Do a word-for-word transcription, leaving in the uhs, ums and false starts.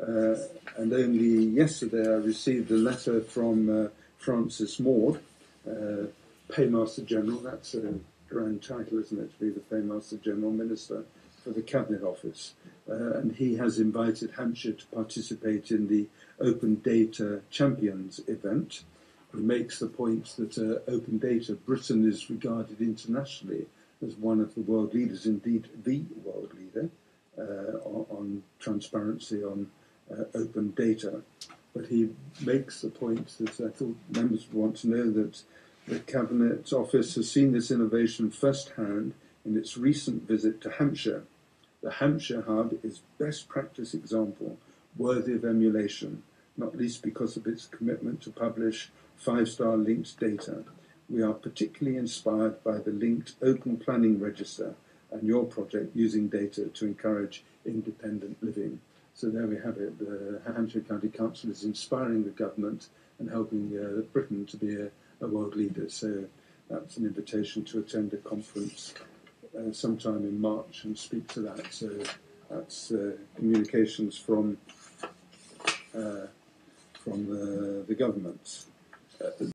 Uh, and only yesterday I received a letter from uh, Francis Maude, uh, Paymaster General. That's a grand title, isn't it, to be the Paymaster General Minister for the Cabinet Office. Uh, and he has invited Hampshire to participate in the Open Data Champions event, who makes the point that uh, Open Data Britain is regarded internationally as one of the world leaders, indeed the world leader, uh, on, on transparency, on uh, open data. But he makes the point that I thought members would want to know that the Cabinet Office has seen this innovation firsthand in its recent visit to Hampshire. The Hampshire Hub is best practice example, worthy of emulation, not least because of its commitment to publish five-star linked data. We are particularly inspired by the linked open planning register and your project using data to encourage independent living. So there we have it. The Hampshire County Council is inspiring the government and helping uh, Britain to be a, a world leader. So that's an invitation to attend a conference uh, sometime in March and speak to that. So that's uh, communications from, uh, from the, the government. Uh,